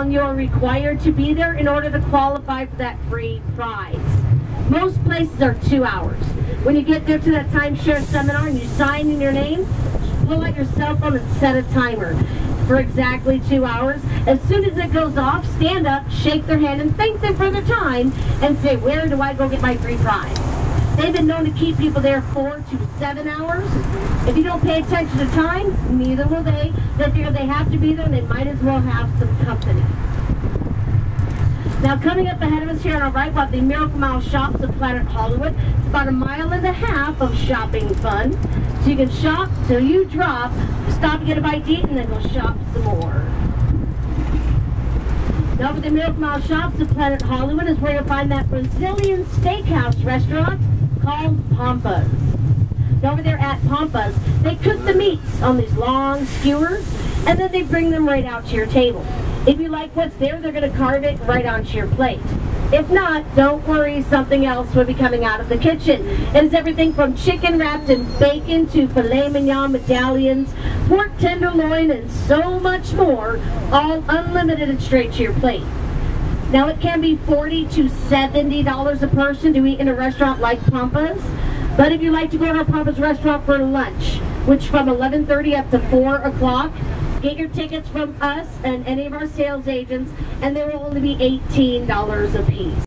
on you are required to be there in order to qualify for that free prize. Most places are 2 hours. When you get there to that timeshare seminar and you sign in your name, pull out your cell phone and set a timer for exactly 2 hours. As soon as it goes off, stand up, shake their hand, and thank them for their time, and say, where do I go get my free prize? They've been known to keep people there 4 to 7 hours. If you don't pay attention to time, neither will they. They figure they have to be there and they might as well have some company. Now coming up ahead of us here on our right, we'll have the Miracle Mile Shops of Planet Hollywood. It's about 1.5 miles of shopping fun. So you can shop till you drop, stop and get a bite to eat, and then go shop some more. Now for the Miracle Mile Shops of Planet Hollywood is where you'll find that Brazilian steakhouse restaurant called Pampas. Over there at Pampas, they cook the meats on these long skewers, and then they bring them right out to your table. If you like what's there, they're going to carve it right onto your plate. If not, don't worry, something else will be coming out of the kitchen. It is everything from chicken wrapped in bacon to filet mignon medallions, pork tenderloin, and so much more, all unlimited and straight to your plate. Now it can be $40 to $70 a person to eat in a restaurant like Pampas. But if you like to go to Pampas restaurant for lunch, whiwhich from 11:30 up to 4 o'clock, get your tickets from us and any of our sales agents, and they will only be $18 a piece.